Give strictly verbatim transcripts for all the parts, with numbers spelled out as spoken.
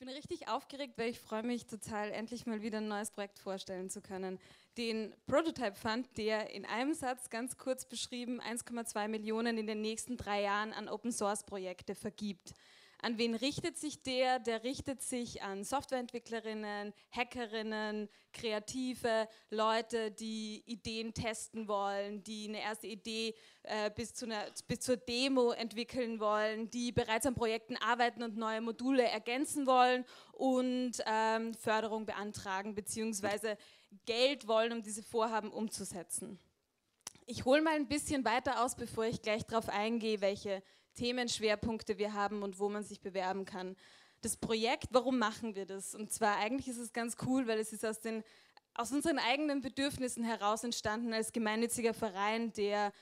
bin richtig aufgeregt, weil ich freue mich total, endlich mal wieder ein neues Projekt vorstellen zu können. Den Prototype Fund, der in einem Satz ganz kurz beschrieben eins Komma zwei Millionen in den nächsten drei Jahren an Open-Source-Projekte vergibt. An wen richtet sich der? Der richtet sich an Softwareentwicklerinnen, Hackerinnen, Kreative, Leute, die Ideen testen wollen, die eine erste Idee äh, bis zu einer, bis zur Demo entwickeln wollen, die bereits an Projekten arbeiten und neue Module ergänzen wollen und ähm, Förderung beantragen bzw. Geld wollen, um diese Vorhaben umzusetzen. Ich hole mal ein bisschen weiter aus, bevor ich gleich darauf eingehe, welche Themenschwerpunkte wir haben und wo man sich bewerben kann. Das Projekt, warum machen wir das? Und zwar eigentlich ist es ganz cool, weil es ist aus, den, aus unseren eigenen Bedürfnissen heraus entstanden als gemeinnütziger Verein, der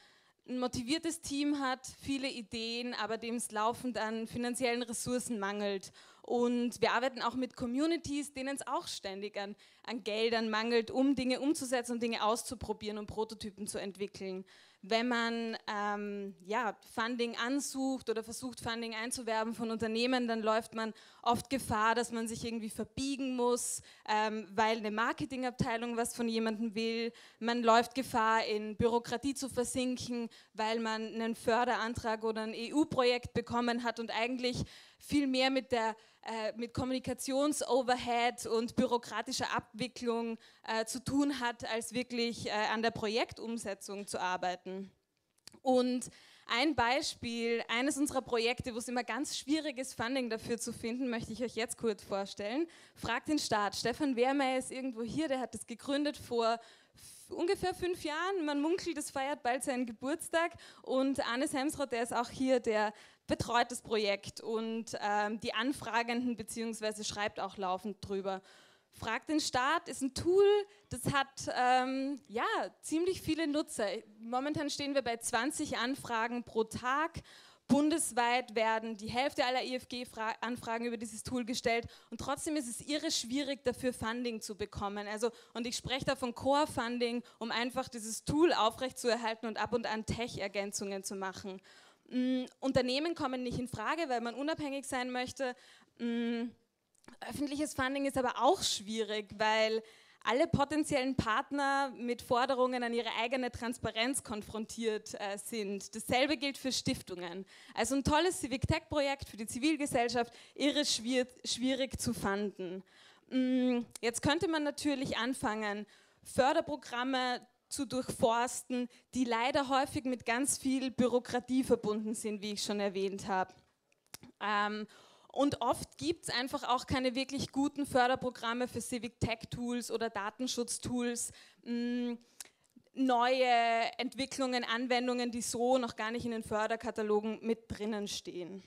ein motiviertes Team hat, viele Ideen, aber dem es laufend an finanziellen Ressourcen mangelt. Und wir arbeiten auch mit Communities, denen es auch ständig an, an Geldern mangelt, um Dinge umzusetzen und Dinge auszuprobieren und Prototypen zu entwickeln. Wenn man ähm, ja, Funding ansucht oder versucht, Funding einzuwerben von Unternehmen, dann läuft man oft Gefahr, dass man sich irgendwie verbiegen muss, ähm, weil eine Marketingabteilung was von jemandem will. Man läuft Gefahr, in Bürokratie zu versinken, weil man einen Förderantrag oder ein E U-Projekt bekommen hat und eigentlich viel mehr mit der äh, mit Kommunikationsoverhead und bürokratischer Abwicklung äh, zu tun hat, als wirklich äh, an der Projektumsetzung zu arbeiten. Und ein Beispiel, eines unserer Projekte, wo es immer ganz schwierig ist, Funding dafür zu finden, möchte ich euch jetzt kurz vorstellen. Frag den Staat. Stefan Wehrmeier ist irgendwo hier, der hat das gegründet vor ungefähr fünf Jahren. Man munkelt, es feiert bald seinen Geburtstag. Und Arne Semsrott, der ist auch hier, der betreut das Projekt und ähm, die Anfragenden bzw. schreibt auch laufend drüber. Frag den Staat ist ein Tool, das hat ähm, ja, ziemlich viele Nutzer. Momentan stehen wir bei zwanzig Anfragen pro Tag. Bundesweit werden die Hälfte aller I F G-Anfragen über dieses Tool gestellt und trotzdem ist es irre schwierig, dafür Funding zu bekommen. Also, und ich spreche da von Core-Funding, um einfach dieses Tool aufrechtzuerhalten und ab und an Tech-Ergänzungen zu machen. Mm, Unternehmen kommen nicht in Frage, weil man unabhängig sein möchte. Mm, Öffentliches Funding ist aber auch schwierig, weil alle potenziellen Partner mit Forderungen an ihre eigene Transparenz konfrontiert äh, sind. Dasselbe gilt für Stiftungen. Also ein tolles Civic Tech Projekt für die Zivilgesellschaft, irre schwier schwierig zu fanden. Mm, jetzt könnte man natürlich anfangen, Förderprogramme zu durchforsten, die leider häufig mit ganz viel Bürokratie verbunden sind, wie ich schon erwähnt habe. Ähm, Und oft gibt es einfach auch keine wirklich guten Förderprogramme für Civic Tech Tools oder Datenschutztools, neue Entwicklungen, Anwendungen, die so noch gar nicht in den Förderkatalogen mit drinnen stehen.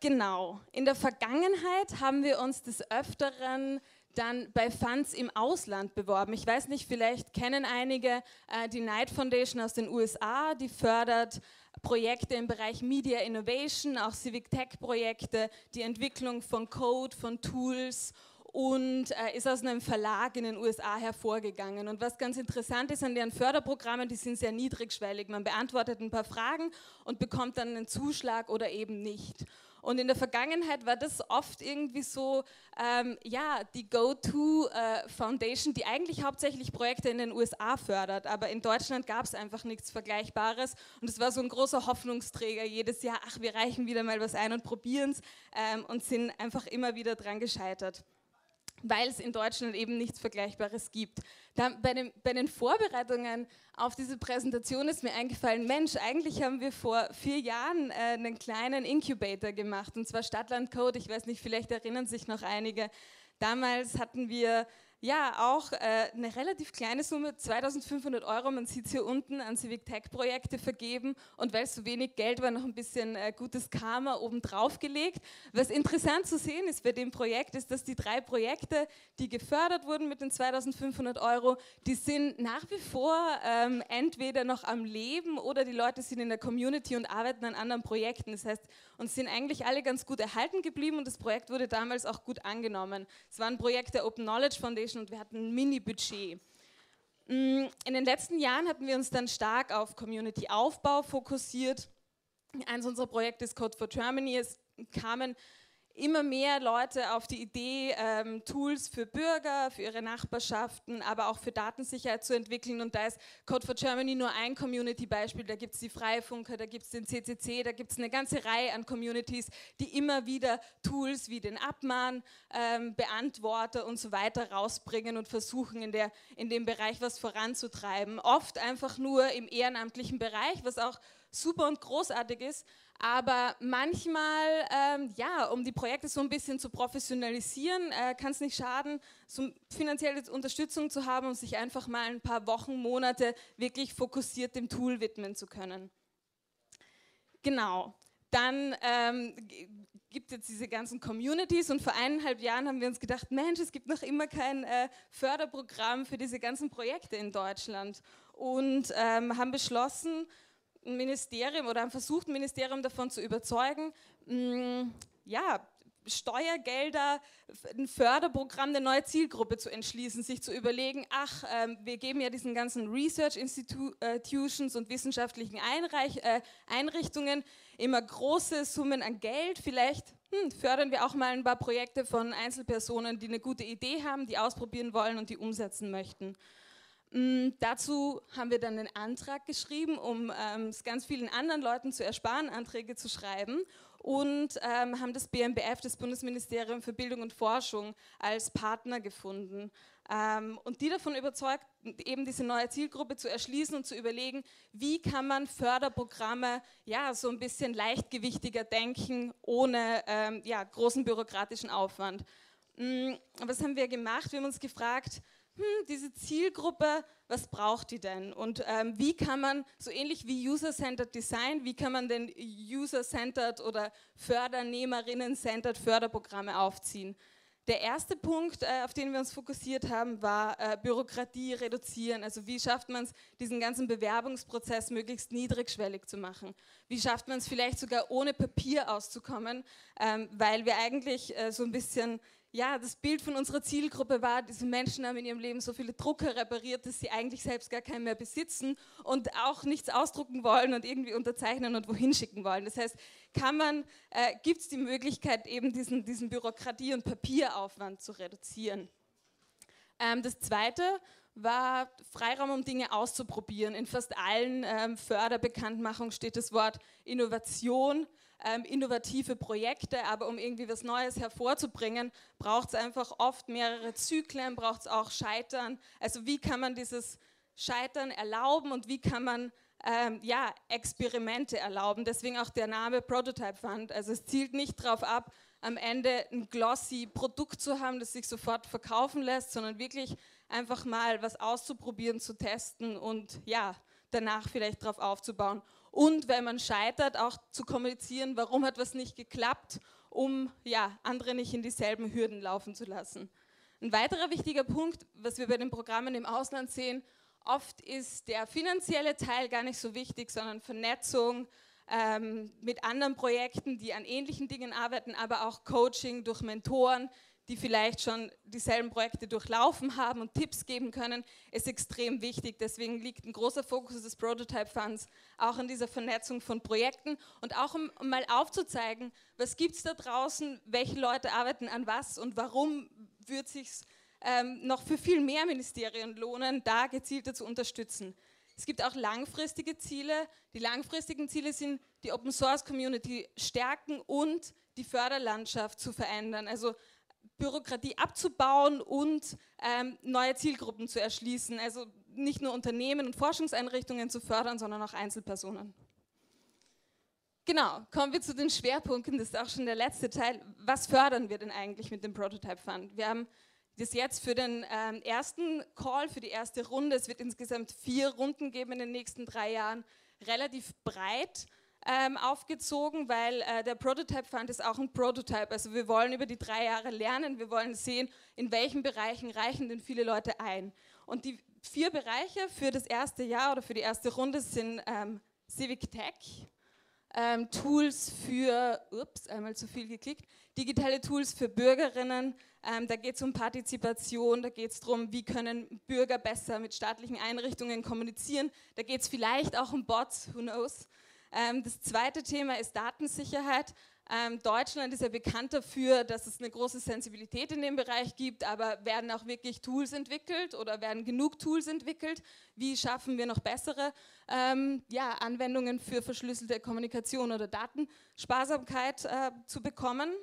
Genau, in der Vergangenheit haben wir uns des Öfteren dann bei Funds im Ausland beworben. Ich weiß nicht, vielleicht kennen einige äh, die Knight Foundation aus den U S A, die fördert Projekte im Bereich Media Innovation, auch Civic Tech Projekte, die Entwicklung von Code, von Tools und äh, ist aus einem Verlag in den U S A hervorgegangen. Und was ganz interessant ist an deren Förderprogrammen, die sind sehr niedrigschwellig. Man beantwortet ein paar Fragen und bekommt dann einen Zuschlag oder eben nicht. Und in der Vergangenheit war das oft irgendwie so, ähm, ja, die Go-To-Foundation, äh, die eigentlich hauptsächlich Projekte in den U S A fördert, aber in Deutschland gab es einfach nichts Vergleichbares und es war so ein großer Hoffnungsträger jedes Jahr, ach, wir reichen wieder mal was ein und probieren es ähm, und sind einfach immer wieder dran gescheitert, weil es in Deutschland eben nichts Vergleichbares gibt. Da, bei, dem, bei den Vorbereitungen auf diese Präsentation ist mir eingefallen, Mensch, eigentlich haben wir vor vier Jahren äh, einen kleinen Incubator gemacht, und zwar Stadtland Code, ich weiß nicht, vielleicht erinnern sich noch einige. Damals hatten wir ja auch äh, eine relativ kleine Summe, zweitausendfünfhundert Euro, man sieht es hier unten, an Civic Tech Projekte vergeben und weil es so wenig Geld war, noch ein bisschen äh, gutes Karma obendrauf gelegt. Was interessant zu sehen ist bei dem Projekt, ist, dass die drei Projekte, die gefördert wurden mit den zweitausendfünfhundert Euro, die sind nach wie vor ähm, entweder noch am Leben oder die Leute sind in der Community und arbeiten an anderen Projekten. Das heißt, uns sind eigentlich alle ganz gut erhalten geblieben und das Projekt wurde damals auch gut angenommen. Es war ein Projekt der Open Knowledge Foundation und wir hatten ein Mini-Budget. In den letzten Jahren hatten wir uns dann stark auf Community-Aufbau fokussiert. Eins unserer Projekte ist Code for Germany. Es kamen immer mehr Leute auf die Idee, ähm, Tools für Bürger, für ihre Nachbarschaften, aber auch für Datensicherheit zu entwickeln. Und da ist Code for Germany nur ein Community-Beispiel. Da gibt es die Freifunker, da gibt es den C C C, da gibt es eine ganze Reihe an Communities, die immer wieder Tools wie den Abmahn, ähm, Beantworter und so weiter rausbringen und versuchen, in, der, in dem Bereich was voranzutreiben. Oft einfach nur im ehrenamtlichen Bereich, was auch super und großartig ist, aber manchmal, ähm, ja, um die Projekte so ein bisschen zu professionalisieren, äh, kann es nicht schaden, so finanzielle Unterstützung zu haben und um sich einfach mal ein paar Wochen, Monate wirklich fokussiert dem Tool widmen zu können. Genau, dann ähm, gibt es jetzt diese ganzen Communities und vor eineinhalb Jahren haben wir uns gedacht, Mensch, es gibt noch immer kein äh, Förderprogramm für diese ganzen Projekte in Deutschland und ähm, haben beschlossen, ein Ministerium oder haben versucht, ein Ministerium davon zu überzeugen, mh, ja, Steuergelder, ein Förderprogramm, eine neue Zielgruppe zu entschließen, sich zu überlegen, ach, ähm, wir geben ja diesen ganzen Research Institutions und wissenschaftlichen Einreich, äh, Einrichtungen immer große Summen an Geld, vielleicht hm, fördern wir auch mal ein paar Projekte von Einzelpersonen, die eine gute Idee haben, die ausprobieren wollen und die umsetzen möchten. Dazu haben wir dann einen Antrag geschrieben, um ähm, es ganz vielen anderen Leuten zu ersparen, Anträge zu schreiben und ähm, haben das B M B F, das Bundesministerium für Bildung und Forschung, als Partner gefunden ähm, und die davon überzeugt, eben diese neue Zielgruppe zu erschließen und zu überlegen, wie kann man Förderprogramme ja, so ein bisschen leichtgewichtiger denken, ohne ähm, ja, großen bürokratischen Aufwand. Mhm. Was haben wir gemacht? Wir haben uns gefragt, Hm, diese Zielgruppe, was braucht die denn? Und ähm, wie kann man, so ähnlich wie User-Centered Design, wie kann man denn User-Centered oder Fördernehmerinnen-Centered Förderprogramme aufziehen? Der erste Punkt, äh, auf den wir uns fokussiert haben, war äh, Bürokratie reduzieren. Also wie schafft man es, diesen ganzen Bewerbungsprozess möglichst niedrigschwellig zu machen? Wie schafft man es vielleicht sogar ohne Papier auszukommen, ähm, weil wir eigentlich äh, so ein bisschen... Ja, das Bild von unserer Zielgruppe war, diese Menschen haben in ihrem Leben so viele Drucker repariert, dass sie eigentlich selbst gar keinen mehr besitzen und auch nichts ausdrucken wollen und irgendwie unterzeichnen und wohin schicken wollen. Das heißt, kann man, äh, gibt es die Möglichkeit, eben diesen, diesen Bürokratie- und Papieraufwand zu reduzieren. Ähm, das Zweite war Freiraum, um Dinge auszuprobieren. In fast allen ähm, Förderbekanntmachungen steht das Wort Innovation. Ähm, innovative Projekte, aber um irgendwie was Neues hervorzubringen, braucht es einfach oft mehrere Zyklen, braucht es auch Scheitern. Also wie kann man dieses Scheitern erlauben und wie kann man ähm, ja, Experimente erlauben? Deswegen auch der Name Prototype Fund. Also es zielt nicht darauf ab, am Ende ein glossy Produkt zu haben, das sich sofort verkaufen lässt, sondern wirklich einfach mal was auszuprobieren, zu testen und ja, danach vielleicht drauf aufzubauen. Und wenn man scheitert, auch zu kommunizieren, warum hat was nicht geklappt, um ja, andere nicht in dieselben Hürden laufen zu lassen. Ein weiterer wichtiger Punkt, was wir bei den Programmen im Ausland sehen, oft ist der finanzielle Teil gar nicht so wichtig, sondern Vernetzung ähm, mit anderen Projekten, die an ähnlichen Dingen arbeiten, aber auch Coaching durch Mentoren, die vielleicht schon dieselben Projekte durchlaufen haben und Tipps geben können, ist extrem wichtig. Deswegen liegt ein großer Fokus des Prototype Funds auch an dieser Vernetzung von Projekten und auch um, um mal aufzuzeigen, was gibt es da draußen, welche Leute arbeiten an was und warum wird es sich ähm, noch für viel mehr Ministerien lohnen, da gezielter zu unterstützen. Es gibt auch langfristige Ziele. Die langfristigen Ziele sind, die Open Source Community stärken und die Förderlandschaft zu verändern. Also Bürokratie abzubauen und ähm, neue Zielgruppen zu erschließen. Also nicht nur Unternehmen und Forschungseinrichtungen zu fördern, sondern auch Einzelpersonen. Genau, kommen wir zu den Schwerpunkten. Das ist auch schon der letzte Teil. Was fördern wir denn eigentlich mit dem Prototype Fund? Wir haben das jetzt für den ähm, ersten Call, für die erste Runde. Es wird insgesamt vier Runden geben in den nächsten drei Jahren. Relativ breit aufgezogen, weil äh, der Prototype Fund ist auch ein Prototype. Also wir wollen über die drei Jahre lernen, wir wollen sehen, in welchen Bereichen reichen denn viele Leute ein. Und die vier Bereiche für das erste Jahr oder für die erste Runde sind ähm, Civic Tech, ähm, Tools für, ups, einmal zu viel geklickt, digitale Tools für Bürgerinnen, ähm, da geht es um Partizipation, da geht es darum, wie können Bürger besser mit staatlichen Einrichtungen kommunizieren, da geht es vielleicht auch um Bots, who knows. Ähm, das zweite Thema ist Datensicherheit. Ähm, Deutschland ist ja bekannt dafür, dass es eine große Sensibilität in dem Bereich gibt, aber werden auch wirklich Tools entwickelt oder werden genug Tools entwickelt? Wie schaffen wir noch bessere ähm, ja, Anwendungen für verschlüsselte Kommunikation oder Datensparsamkeit äh, zu bekommen?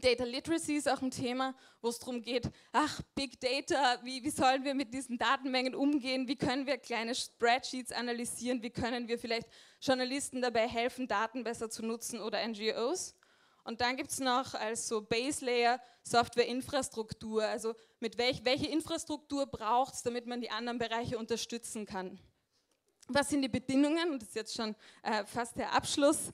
Data Literacy ist auch ein Thema, wo es darum geht, ach, Big Data, wie, wie sollen wir mit diesen Datenmengen umgehen, wie können wir kleine Spreadsheets analysieren, wie können wir vielleicht Journalisten dabei helfen, Daten besser zu nutzen oder N G Os. Und dann gibt es noch als so Base Layer Softwareinfrastruktur, also mit welch, welche Infrastruktur braucht es, damit man die anderen Bereiche unterstützen kann. Was sind die Bedingungen? Und das ist jetzt schon äh, fast der Abschluss.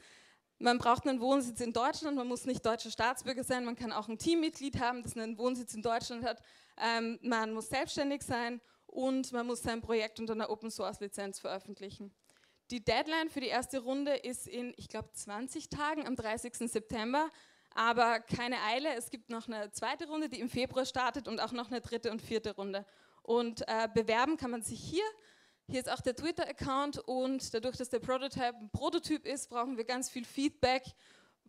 Man braucht einen Wohnsitz in Deutschland, man muss nicht deutscher Staatsbürger sein, man kann auch ein Teammitglied haben, das einen Wohnsitz in Deutschland hat, ähm, man muss selbstständig sein und man muss sein Projekt unter einer Open-Source-Lizenz veröffentlichen. Die Deadline für die erste Runde ist in, ich glaube, zwanzig Tagen, am dreißigsten September, aber keine Eile, es gibt noch eine zweite Runde, die im Februar startet und auch noch eine dritte und vierte Runde. Und äh, bewerben kann man sich hier. Hier ist auch der Twitter-Account und dadurch, dass der Prototype ein Prototyp ist, brauchen wir ganz viel Feedback,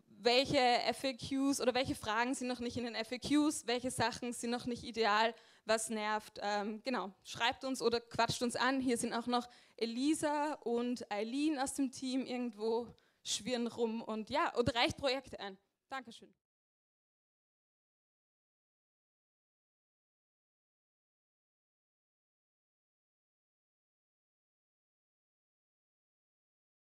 welche F A Qs oder welche Fragen sind noch nicht in den F A Qs, welche Sachen sind noch nicht ideal, was nervt. Ähm, genau, schreibt uns oder quatscht uns an. Hier sind auch noch Elisa und Eileen aus dem Team irgendwo schwirren rum und ja, und reicht Projekte ein. Dankeschön.